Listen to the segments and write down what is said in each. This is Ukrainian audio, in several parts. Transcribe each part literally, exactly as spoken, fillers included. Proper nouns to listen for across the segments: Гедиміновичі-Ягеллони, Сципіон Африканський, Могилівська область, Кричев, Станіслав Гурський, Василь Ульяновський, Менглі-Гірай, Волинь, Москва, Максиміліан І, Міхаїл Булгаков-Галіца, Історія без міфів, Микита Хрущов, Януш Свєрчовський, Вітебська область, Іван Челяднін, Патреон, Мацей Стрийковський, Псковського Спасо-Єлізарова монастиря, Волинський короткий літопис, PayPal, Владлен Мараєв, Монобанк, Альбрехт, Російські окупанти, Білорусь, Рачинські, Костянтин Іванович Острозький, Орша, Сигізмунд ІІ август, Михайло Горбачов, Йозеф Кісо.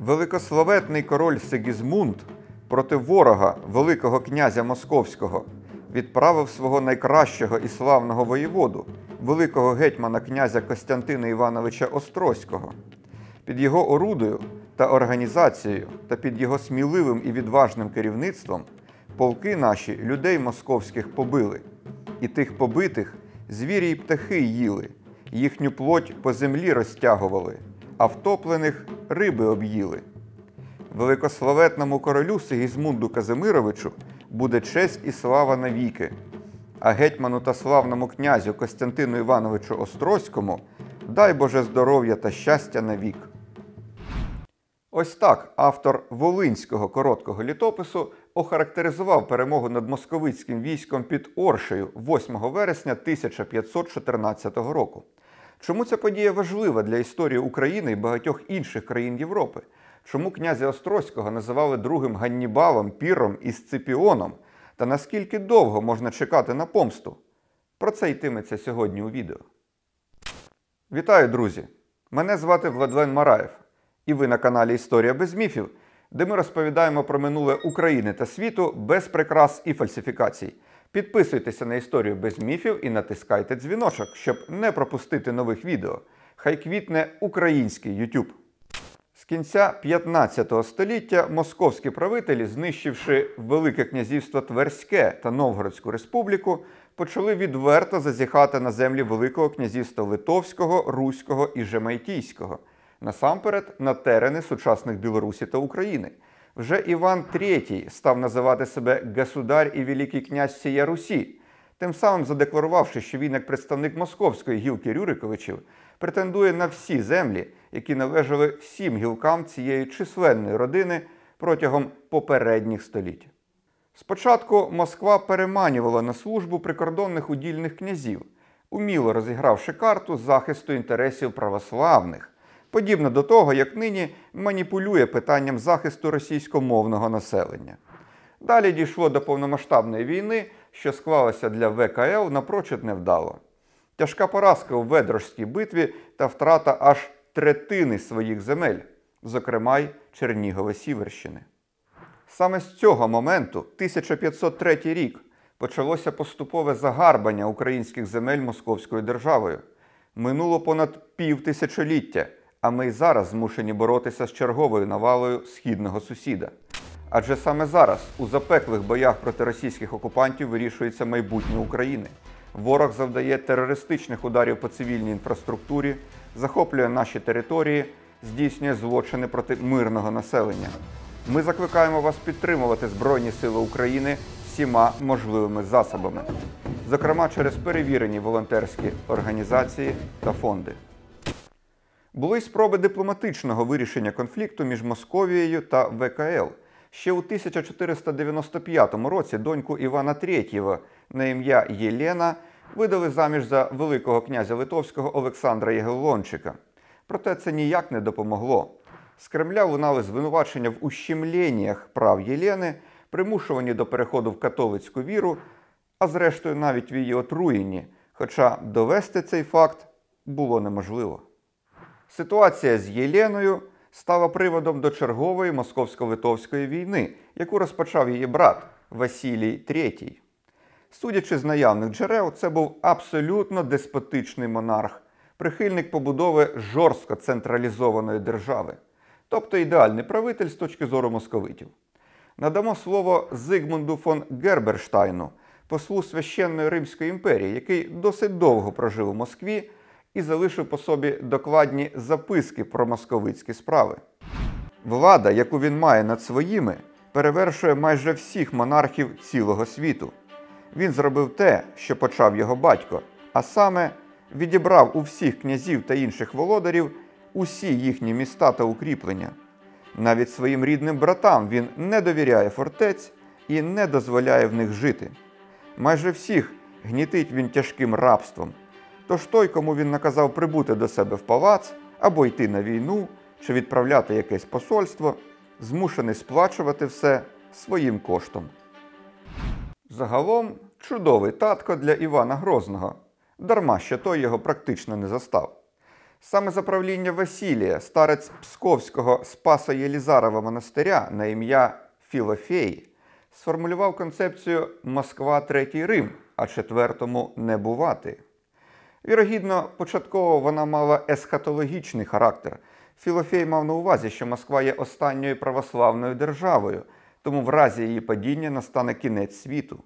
Великославетний король Сигізмунд проти ворога Великого князя Московського відправив свого найкращого і славного воєводу, великого гетьмана князя Костянтина Івановича Острозького. Під його орудою та організацією та під його сміливим і відважним керівництвом полки наші людей московських побили, і тих побитих звірі й птахи їли, їхню плоть по землі розтягували, а втоплених риби об'їли. Великославетному королю Сигізмунду Казимировичу буде честь і слава навіки, а гетьману та славному князю Костянтину Івановичу Острозькому дай Боже здоров'я та щастя навік. Ось так автор Волинського короткого літопису охарактеризував перемогу над московицьким військом під Оршею восьмого вересня тисяча п'ятсот чотирнадцятого року. Чому ця подія важлива для історії України і багатьох інших країн Європи? Чому князя Острозького називали другим Ганнібалом, Пірром і Сципіоном? Та наскільки довго можна чекати на помсту? Про це йтиметься сьогодні у відео. Вітаю, друзі! Мене звати Владлен Мараєв. І ви на каналі «Історія без міфів», де ми розповідаємо про минуле України та світу без прикрас і фальсифікацій. Підписуйтеся на «Історію без міфів» і натискайте дзвіночок, щоб не пропустити нових відео. Хай квітне український YouTube! З кінця п'ятнадцятого століття московські правителі, знищивши Велике князівство Тверське та Новгородську республіку, почали відверто зазіхати на землі Великого князівства Литовського, Руського і Жемайтійського. Насамперед, на терени сучасних Білорусі та України. Вже Іван Третій став називати себе «Государь і Великий князь сія Русі», тим самим задекларувавши, що він, як представник московської гілки Рюриковичів, претендує на всі землі, які належали всім гілкам цієї численної родини протягом попередніх століть. Спочатку Москва переманювала на службу прикордонних удільних князів, уміло розігравши карту захисту інтересів православних, подібно до того, як нині маніпулює питанням захисту російськомовного населення. Далі дійшло до повномасштабної війни, що склалася для ВКЛ напрочуд невдало. Тяжка поразка у Ведрошській битві та втрата аж третини своїх земель, зокрема й Чернігово-Сіверщини. Саме з цього моменту, тисяча п'ятсот третій рік, почалося поступове загарбання українських земель московською державою. Минуло понад півтисячоліття, а ми й зараз змушені боротися з черговою навалою східного сусіда. Адже саме зараз у запеклих боях проти російських окупантів вирішується майбутнє України. Ворог завдає терористичних ударів по цивільній інфраструктурі, захоплює наші території, здійснює злочини проти мирного населення. Ми закликаємо вас підтримувати Збройні Сили України всіма можливими засобами, зокрема через перевірені волонтерські організації та фонди. Були й спроби дипломатичного вирішення конфлікту між Московією та ВКЛ. Ще у тисяча чотириста дев'яносто п'ятому році доньку Івана Третього на ім'я Єлена видали заміж за великого князя Литовського Олександра Ягеллончика. Проте це ніяк не допомогло. З Кремля лунали звинувачення в ущемленнях прав Єлени, примушуванні до переходу в католицьку віру, а зрештою навіть в її отруєнні, хоча довести цей факт було неможливо. Ситуація з Єленою стала приводом до чергової московсько-литовської війни, яку розпочав її брат Василій Третій. Судячи з наявних джерел, це був абсолютно деспотичний монарх, прихильник побудови жорстко централізованої держави, тобто ідеальний правитель з точки зору московитів. Надамо слово Зигмунду фон Герберштайну, послу Священної Римської імперії, який досить довго прожив у Москві і залишив по собі докладні записки про московицькі справи. Влада, яку він має над своїми, перевершує майже всіх монархів цілого світу. Він зробив те, що почав його батько, а саме відібрав у всіх князів та інших володарів усі їхні міста та укріплення. Навіть своїм рідним братам він не довіряє фортець і не дозволяє в них жити. Майже всіх гнітить він тяжким рабством. Тож той, кому він наказав прибути до себе в палац, або йти на війну, чи відправляти якесь посольство, змушений сплачувати все своїм коштом. Загалом, чудовий татко для Івана Грозного, дарма що той його практично не застав. Саме за правління Василія старець Псковського Спасо-Єлізарова монастиря на ім'я Філофей сформулював концепцію «Москва – Третій Рим, а четвертому не бувати». Вірогідно, початково вона мала есхатологічний характер. Філофей мав на увазі, що Москва є останньою православною державою, тому в разі її падіння настане кінець світу.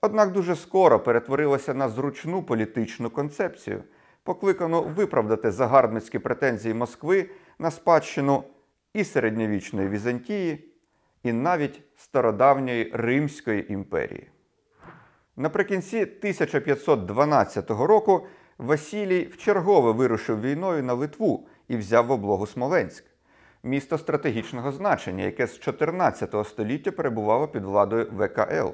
Однак дуже скоро перетворилася на зручну політичну концепцію, покликану виправдати загарбницькі претензії Москви на спадщину і середньовічної Візантії, і навіть стародавньої Римської імперії. Наприкінці тисяча п'ятсот дванадцятого року Василій вчергове вирушив війною на Литву і взяв в облогу Смоленськ, місто стратегічного значення, яке з чотирнадцятого століття перебувало під владою ВКЛ.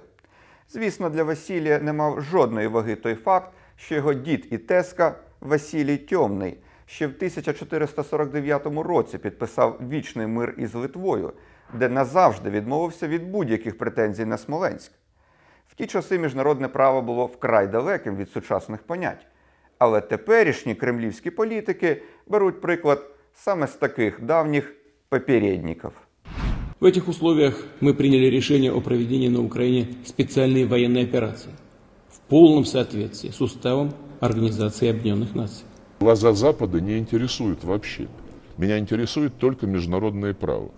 Звісно, для Василія не мав жодної ваги той факт, що його дід і тезка Василій Тьомний ще в тисяча чотириста сорок дев'ятому році підписав вічний мир із Литвою, де назавжди відмовився від будь-яких претензій на Смоленськ. В ті часи міжнародне право було вкрай далеким від сучасних понять. Але теперішні кремлівські політики беруть приклад саме з таких давніх попередників. В этих условиях мы приняли решение о проведении на Украине специальной военной операции в полном соответствии с уставом Организации Объединенных Наций. Глаза Запада не интересуют вообще. Меня интересует только международное право.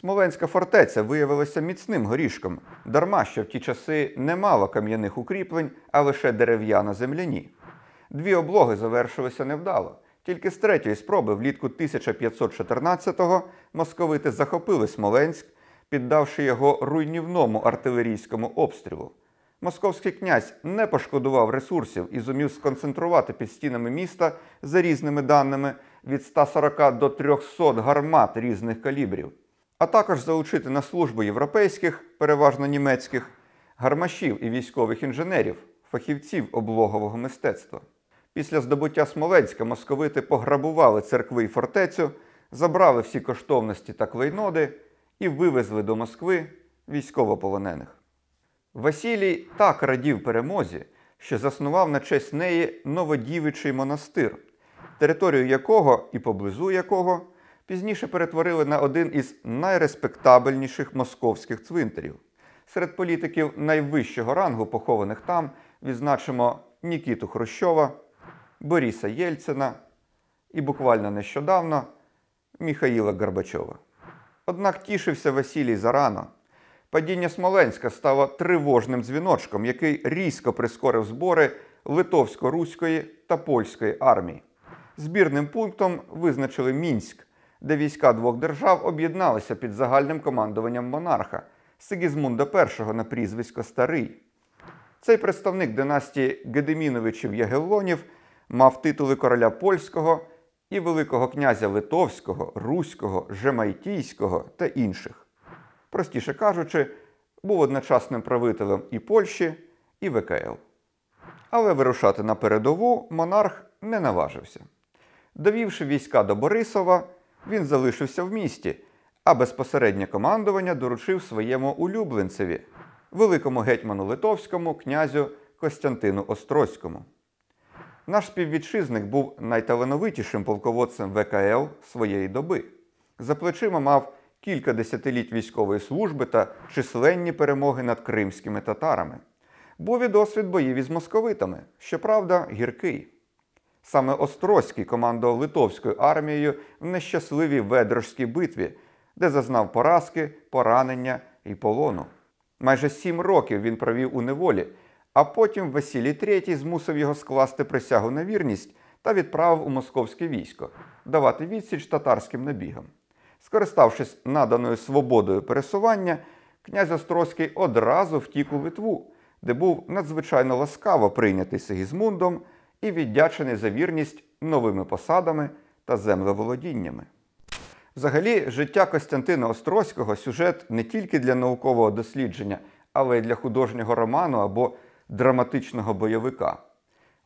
Смоленська фортеця виявилася міцним горішком, дарма що в ті часи не мало кам'яних укріплень, а лише дерев'яно-земляні. Дві облоги завершилися невдало. Тільки з третьої спроби влітку тисяча п'ятсот чотирнадцятого московити захопили Смоленськ, піддавши його руйнівному артилерійському обстрілу. Московський князь не пошкодував ресурсів і зумів сконцентрувати під стінами міста, за різними даними, від ста сорока до трьохсот гармат різних калібрів, а також залучити на службу європейських, переважно німецьких, гармашів і військових інженерів, фахівців облогового мистецтва. Після здобуття Смоленська московити пограбували церкви і фортецю, забрали всі коштовності та клейноди і вивезли до Москви військовополонених. Василій так радів перемозі, що заснував на честь неї Новодівичий монастир, територію якого і поблизу якого пізніше перетворили на один із найреспектабельніших московських цвинтарів. Серед політиків найвищого рангу, похованих там, відзначимо Микиту Хрущова, Бориса Єльцина і буквально нещодавно Михайла Горбачова. Однак тішився Василій зарано. Падіння Смоленська стало тривожним дзвіночком, який різко прискорив збори литовсько-руської та польської армій. Збірним пунктом визначили Мінськ, де війська двох держав об'єдналися під загальним командуванням монарха Сигізмунда першого на прізвисько Старий. Цей представник династії Гедиміновичів-Ягеллонів мав титули короля польського і великого князя литовського, руського, жемайтійського та інших. Простіше кажучи, був одночасним правителем і Польщі, і ВКЛ. Але вирушати на передову монарх не наважився. Довівши війська до Борисова, він залишився в місті, а безпосереднє командування доручив своєму улюбленцеві, великому гетьману литовському князю Костянтину Острозькому. Наш співвітчизник був найталановитішим полководцем ВКЛ своєї доби. За плечима мав кілька десятиліть військової служби та численні перемоги над кримськими татарами. Був і досвід боїв із московитами, щоправда, гіркий. Саме Острозький командував литовською армією в нещасливій Ведрошській битві, де зазнав поразки, поранення і полону. Майже сім років він провів у неволі, а потім Василій третій змусив його скласти присягу на вірність та відправив у московське військо давати відсіч татарським набігам. Скориставшись наданою свободою пересування, князь Острозький одразу втік у Литву, де був надзвичайно ласкаво прийнятий Сигізмундом і віддячений за вірність новими посадами та землеволодіннями. Взагалі, життя Костянтина Острозького – сюжет не тільки для наукового дослідження, але й для художнього роману або драматичного бойовика.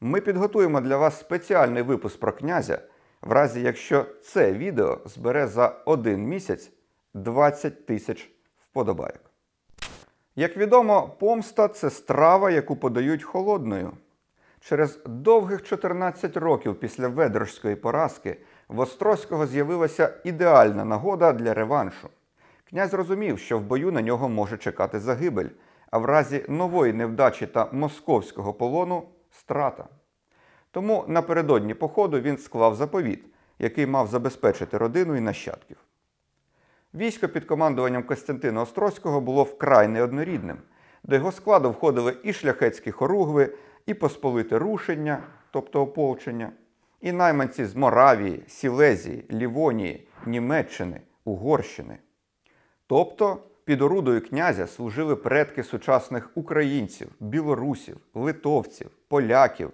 Ми підготуємо для вас спеціальний випуск про князя, в разі якщо це відео збере за один місяць двадцять тисяч вподобайок. Як відомо, помста – це страва, яку подають холодною. Через довгих чотирнадцять років після Ведрошської поразки в Острозького з'явилася ідеальна нагода для реваншу. Князь розумів, що в бою на нього може чекати загибель, а в разі нової невдачі та московського полону – страта. Тому напередодні походу він склав заповіт, який мав забезпечити родину і нащадків. Військо під командуванням Костянтина Острозького було вкрай неоднорідним. До його складу входили і шляхетські хоругви, і посполите рушення, тобто ополчення, і найманці з Моравії, Сілезії, Лівонії, Німеччини, Угорщини. Тобто під орудою князя служили предки сучасних українців, білорусів, литовців, поляків,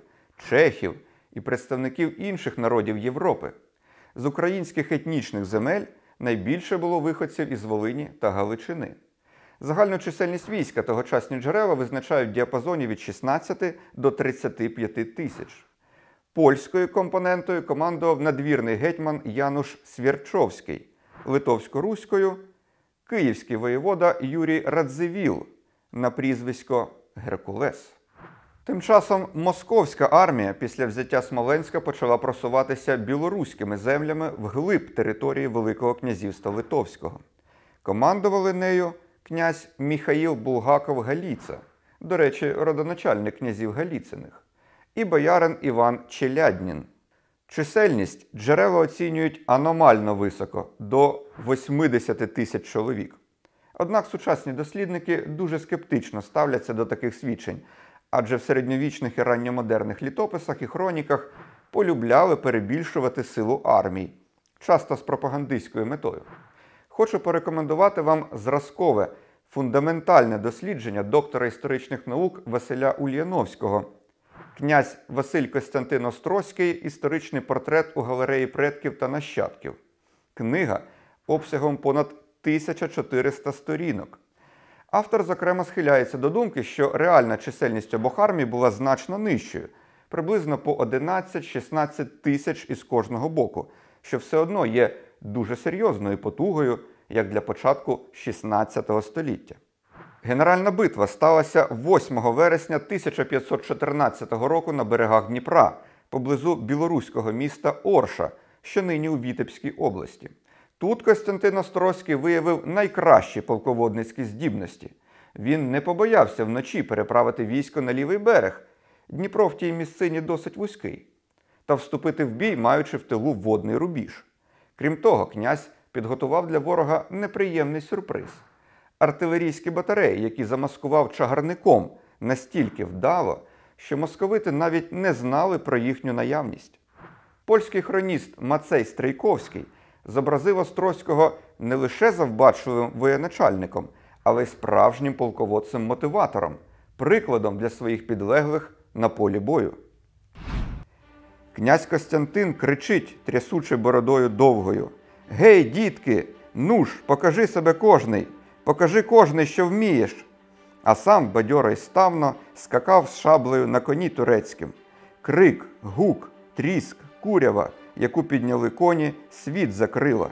чехів і представників інших народів Європи. З українських етнічних земель найбільше було виходців із Волині та Галичини. Загальну чисельність війська тогочасні джерела визначають в діапазоні від шістнадцяти до тридцяти п'яти тисяч. Польською компонентою командував надвірний гетьман Януш Свєрчовський, литовсько-руською – київський воєвода Юрій Радзивіл на прізвисько Геркулес. Тим часом московська армія після взяття Смоленська почала просуватися білоруськими землями вглиб території Великого князівства Литовського. Командували нею князь Міхаїл Булгаков-Галіца, до речі, родоначальник князів Галіциних, і боярин Іван Челяднін. Чисельність джерела оцінюють аномально високо – до восьмидесяти тисяч чоловік. Однак сучасні дослідники дуже скептично ставляться до таких свідчень, адже в середньовічних і ранньомодерних літописах і хроніках полюбляли перебільшувати силу армій, часто з пропагандистською метою. Хочу порекомендувати вам зразкове, фундаментальне дослідження доктора історичних наук Василя Ульяновського «Князь Василь Костянтин Острозький. Історичний портрет у галереї предків та нащадків». Книга обсягом понад тисяча чотириста сторінок. Автор, зокрема, схиляється до думки, що реальна чисельність обох армій була значно нижчою, приблизно по одинадцять-шістнадцять тисяч із кожного боку, що все одно є дуже серйозною потугою, як для початку шістнадцятого століття. Генеральна битва сталася восьмого вересня тисяча п'ятсот чотирнадцятого року на берегах Дніпра, поблизу білоруського міста Орша, що нині у Вітебській області. Тут Костянтин Острозький виявив найкращі полководницькі здібності. Він не побоявся вночі переправити військо на лівий берег, Дніпро в тій місцині досить вузький, та вступити в бій, маючи в тилу водний рубіж. Крім того, князь підготував для ворога неприємний сюрприз. Артилерійські батареї, які замаскував чагарником, настільки вдало, що московити навіть не знали про їхню наявність. Польський хроніст Мацей Стрийковський зобразив Острозького не лише завбачливим воєначальником, але й справжнім полководцем-мотиватором, прикладом для своїх підлеглих на полі бою. Князь Костянтин кричить, трясучи бородою довгою: «Гей, дітки! Ну ж, покажи себе кожний! Покажи кожний, що вмієш!» А сам бадьоро й ставно скакав з шаблею на коні турецьким. Крик, гук, тріск, курява, яку підняли коні, світ закрила.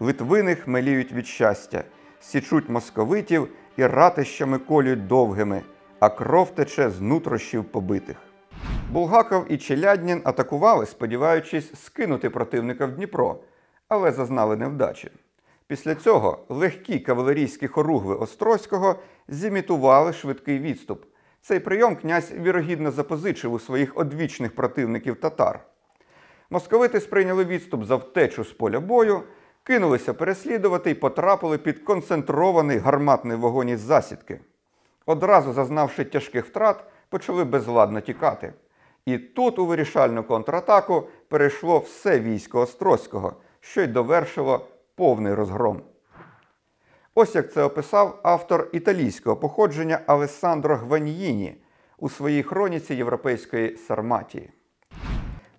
Литвини хмеліють від щастя, січуть московитів і ратищами колють довгими, а кров тече з нутрощів побитих. Булгаков і Челяднін атакували, сподіваючись скинути противника в Дніпро, але зазнали невдачі. Після цього легкі кавалерійські хоругви Острозького зімітували швидкий відступ. Цей прийом князь вірогідно запозичив у своїх одвічних противників татар. Московити сприйняли відступ за втечу з поля бою, кинулися переслідувати і потрапили під концентрований гарматний вогонь із засідки. Одразу зазнавши тяжких втрат, почали безладно тікати. І тут у вирішальну контратаку перейшло все військо Острозького, що й довершило повний розгром. Ось як це описав автор італійського походження Алессандро Гваньїні у своїй хроніці європейської Сарматії.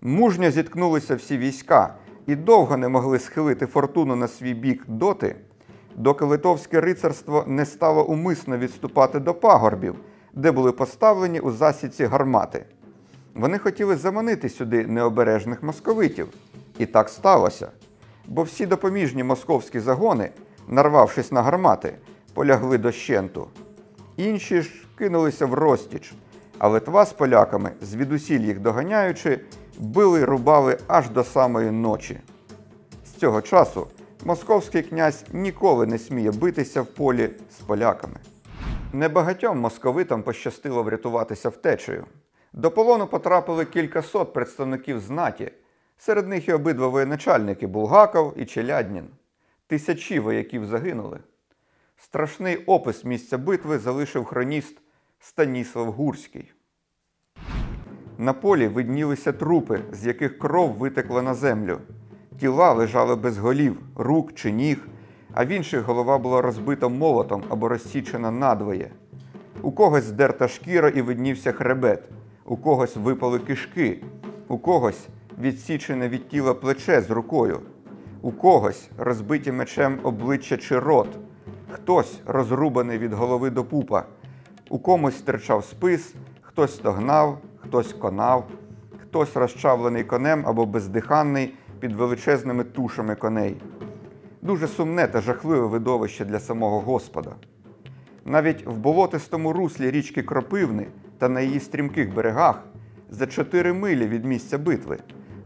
«Мужньо зіткнулися всі війська і довго не могли схилити фортуну на свій бік доти, доки литовське рицарство не стало умисно відступати до пагорбів, де були поставлені у засідці гармати. Вони хотіли заманити сюди необережних московитів. І так сталося. Бо всі допоміжні московські загони, нарвавшись на гармати, полягли дощенту. Інші ж кинулися в розтіч, А Литва з поляками, звідусіль їх доганяючи, били, рубали аж до самої ночі. З цього часу московський князь ніколи не сміє битися в полі з поляками. Небагатьом московитам пощастило врятуватися втечею. До полону потрапили кількасот представників знаті, серед них і обидва воєначальники – Булгаков і Челяднін. Тисячі вояків загинули. Страшний опис місця битви залишив хроніст Станіслав Гурський. На полі виднілися трупи, з яких кров витекла на землю. Тіла лежали без голів, рук чи ніг, а в інших голова була розбита молотом або розсічена надвоє. У когось здерта шкіра і виднівся хребет, у когось випали кишки, у когось відсічене від тіла плече з рукою, у когось розбиті мечем обличчя чи рот, хтось розрубаний від голови до пупа, у комусь терчав спис, хтось стогнав, хтось конав, хтось розчавлений конем або бездиханний під величезними тушами коней. Дуже сумне та жахливе видовище для самого Господа. Навіть в болотистому руслі річки Кропивни та на її стрімких берегах за чотири милі від місця битви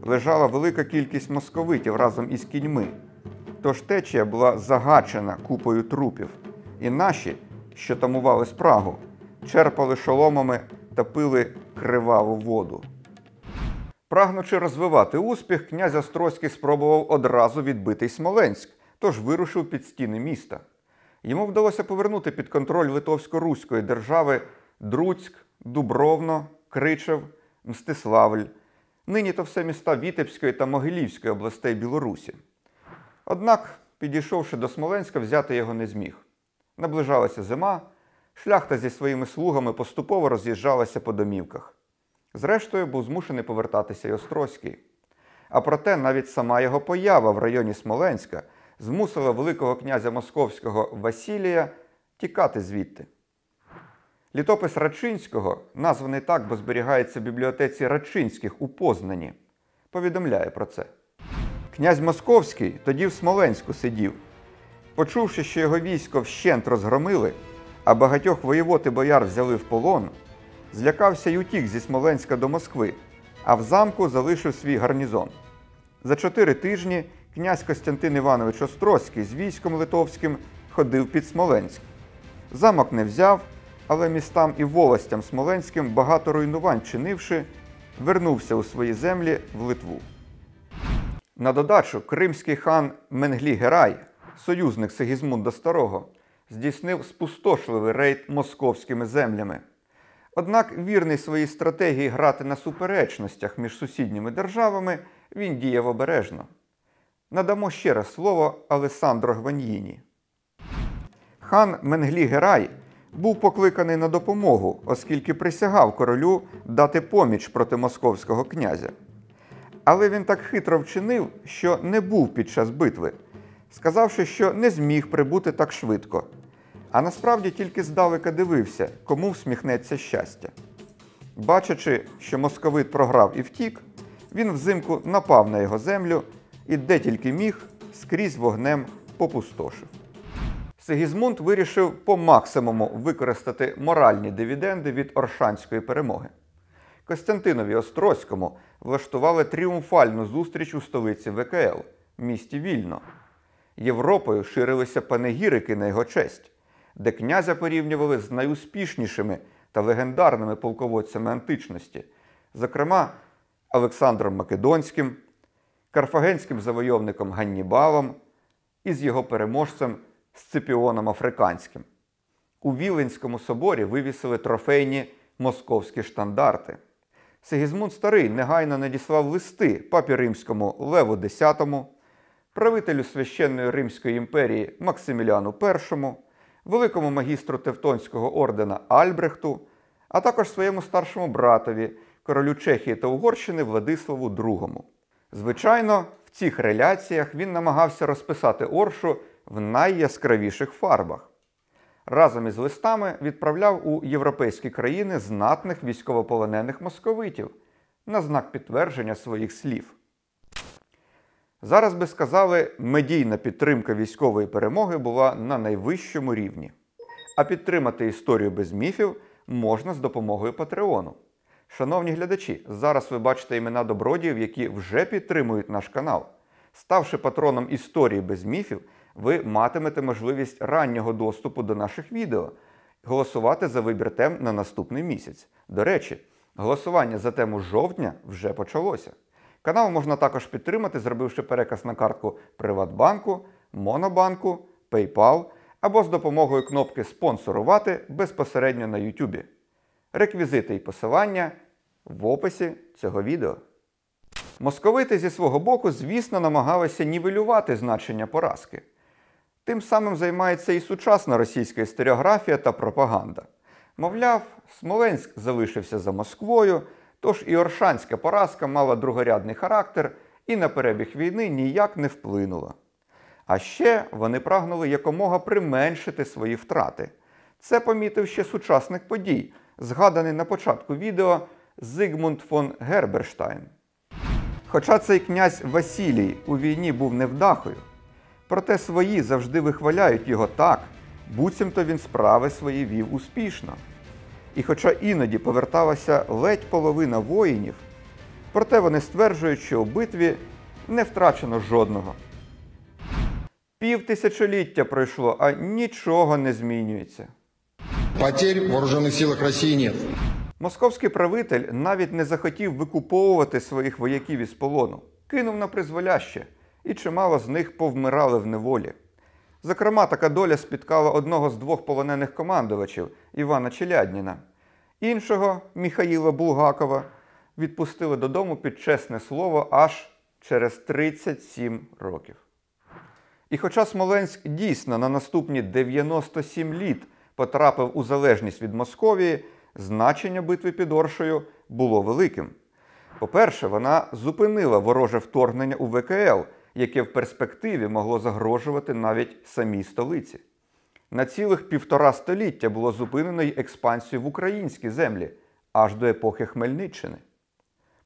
лежала велика кількість московитів разом із кіньми. Тож течія була загачена купою трупів. І наші, що тамували спрагу, черпали шоломами та пили криваву воду. Прагнучи розвивати успіх, князь Острозький спробував одразу відбити Смоленськ, тож вирушив під стіни міста. Йому вдалося повернути під контроль Литовсько-Руської держави Друцьк, Дубровно, Кричев, Мстиславль. Нині то все міста Вітебської та Могилівської областей Білорусі. Однак, підійшовши до Смоленська, взяти його не зміг. Наближалася зима, шляхта зі своїми слугами поступово роз'їжджалася по домівках. Зрештою, був змушений повертатися й Острозький. А проте, навіть сама його поява в районі Смоленська змусила великого князя московського Василія тікати звідти. Літопис Рачинського, названий так, бо зберігається в бібліотеці Рачинських у Познані, повідомляє про це. Князь Московський тоді в Смоленську сидів. Почувши, що його військо вщент розгромили, а багатьох воєвод і бояр взяли в полон, злякався й утік зі Смоленська до Москви, а в замку залишив свій гарнізон. За чотири тижні князь Костянтин Іванович Острозький з військом литовським ходив під Смоленськ. Замок не взяв, але містам і волостям смоленським, багато руйнувань чинивши, вернувся у свої землі в Литву. На додачу, кримський хан Менглі-Гірай, союзник Сигізмунда Старого, здійснив спустошливий рейд московськими землями. Однак, вірний своїй стратегії грати на суперечностях між сусідніми державами, він діяв обережно. Надамо ще раз слово Алессандро Гваньїні. Хан Менглі-Гірай був покликаний на допомогу, оскільки присягав королю дати поміч проти московського князя. Але він так хитро вчинив, що не був під час битви, сказавши, що не зміг прибути так швидко. А насправді тільки здалека дивився, кому всміхнеться щастя. Бачачи, що московит програв і втік, він взимку напав на його землю і де тільки міг, скрізь вогнем попустошив. Сигізмунд вирішив по максимуму використати моральні дивіденди від Оршанської перемоги. Костянтинові Острозькому влаштували тріумфальну зустріч у столиці ВКЛ – місті Вільно. Європою ширилися панегірики на його честь, де князя порівнювали з найуспішнішими та легендарними полководцями античності, зокрема Олександром Македонським, карфагенським завойовником Ганнібалом і з його переможцем Сципіоном Африканським. У Віленському соборі вивісили трофейні московські штандарти. Сигізмунд Старий негайно надіслав листи папі римському Леву Десятому, правителю Священної Римської імперії Максиміліану Першому, великому магістру Тевтонського ордена Альбрехту, а також своєму старшому братові, королю Чехії та Угорщини Владиславу Другому. Звичайно, в цих реляціях він намагався розписати Оршу в найяскравіших фарбах. Разом із листами відправляв у європейські країни знатних військовополонених московитів на знак підтвердження своїх слів. Зараз би сказали, медійна підтримка військової перемоги була на найвищому рівні. А підтримати історію без міфів можна з допомогою Патреону. Шановні глядачі, зараз ви бачите імена добродіїв, які вже підтримують наш канал. Ставши патроном «Історії без міфів», ви матимете можливість раннього доступу до наших відео, голосувати за вибір тем на наступний місяць. До речі, голосування за тему жовтня вже почалося. Канал можна також підтримати, зробивши переказ на картку «Приватбанку», «Монобанку», «PayPal» або з допомогою кнопки «Спонсорувати» безпосередньо на YouTube. Реквізити і посилання в описі цього відео. Московити зі свого боку, звісно, намагалися нівелювати значення поразки. Тим самим займається і сучасна російська історіографія та пропаганда. Мовляв, Смоленськ залишився за Москвою, тож і Оршанська поразка мала другорядний характер і на перебіг війни ніяк не вплинула. А ще вони прагнули якомога применшити свої втрати. Це помітив ще сучасник подій, згаданий на початку відео Зигмунд фон Герберштайн. Хоча цей князь Василій у війні був невдахою, проте свої завжди вихваляють його так, буцімто він справи свої вів успішно. І хоча іноді поверталася ледь половина воїнів, проте вони стверджують, що у битві не втрачено жодного. Півтисячоліття пройшло, а нічого не змінюється. Потерь в вооружених силах Росії нет. Московський правитель навіть не захотів викуповувати своїх вояків із полону, кинув на призволяще, і чимало з них повмирали в неволі. Зокрема, така доля спіткала одного з двох полонених командувачів – Івана Челядніна. Іншого, Міхаїла Булгакова, відпустили додому під чесне слово аж через тридцять сім років. І хоча Смоленськ дійсно на наступні дев'яносто сім літ потрапив у залежність від Московії, значення битви під Оршею було великим. По-перше, вона зупинила вороже вторгнення у ВКЛ, яке в перспективі могло загрожувати навіть самій столиці. На цілих півтора століття було зупинено й експансію в українські землі, аж до епохи Хмельниччини.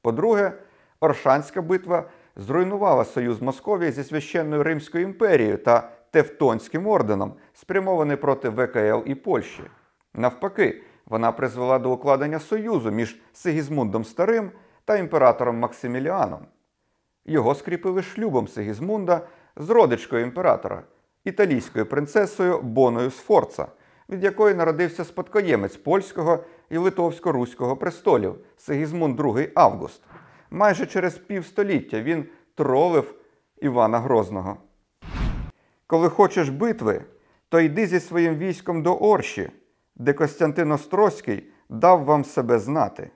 По-друге, Оршанська битва зруйнувала союз Московії зі Священною Римською імперією та Тевтонським орденом, спрямований проти ВКЛ і Польщі. Навпаки, вона призвела до укладення союзу між Сигізмундом Старим та імператором Максиміліаном. Його скріпили шлюбом Сигізмунда з родичкою імператора, італійською принцесою Боною Сфорца, від якої народився спадкоємець польського і литовсько-руського престолів Сигізмунд другий Август. Майже через півстоліття він тролив Івана Грозного. Коли хочеш битви, то йди зі своїм військом до Орші, де Костянтин Острозький дав вам себе знати.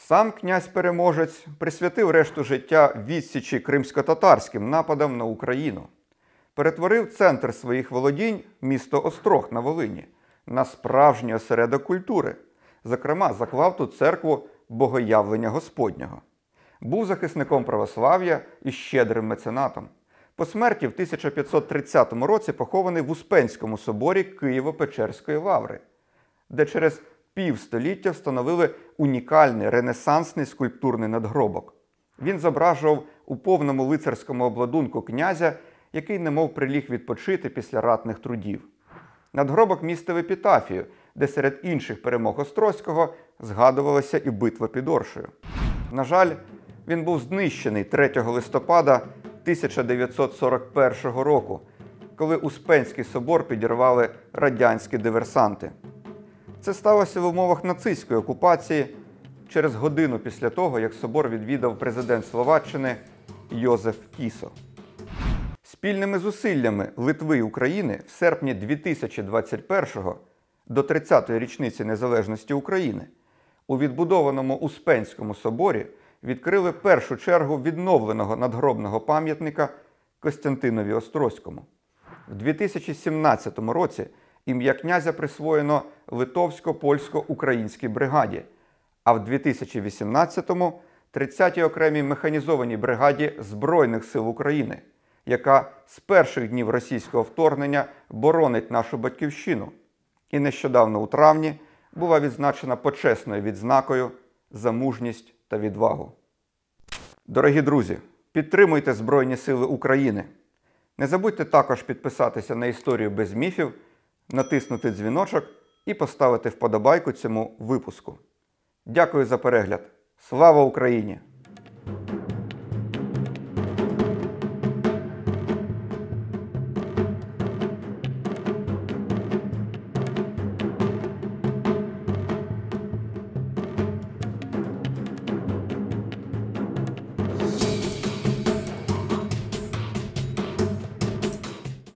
Сам князь-переможець присвятив решту життя відсічі кримсько-татарським нападам на Україну. Перетворив центр своїх володінь, місто Острог на Волині, на справжній осередок культури. Зокрема, заклав тут церкву Богоявлення Господнього. Був захисником православ'я і щедрим меценатом. По смерті в тисяча п'ятсот тридцятому році похований в Успенському соборі Києво-Печерської лаври, де через півстоліття встановили унікальний ренесансний скульптурний надгробок. Він зображував у повному лицарському обладунку князя, який немов приліг відпочити після ратних трудів. Надгробок містив епітафію, де серед інших перемог Острозького згадувалася і битва під Оршею. На жаль, він був знищений третього листопада тисяча дев'ятсот сорок першого року, коли Успенський собор підірвали радянські диверсанти. Це сталося в умовах нацистської окупації через годину після того, як собор відвідав президент Словаччини Йозеф Кісо. Спільними зусиллями Литви і України в серпні дві тисячі двадцять першого, до тридцятої річниці незалежності України, у відбудованому Успенському соборі відкрили першу чергу відновленого надгробного пам'ятника Костянтинові Острозькому. В дві тисячі сімнадцятому році ім'я князя присвоєно Литовсько-Польсько-Українській бригаді, а в дві тисячі вісімнадцятому – тридцятій окремій механізованій бригаді Збройних сил України, яка з перших днів російського вторгнення боронить нашу батьківщину і нещодавно у травні була відзначена почесною відзнакою за мужність та відвагу. Дорогі друзі, підтримуйте Збройні сили України. Не забудьте також підписатися на «Історію без міфів», натиснути дзвіночок і поставити вподобайку цьому випуску. Дякую за перегляд! Слава Україні!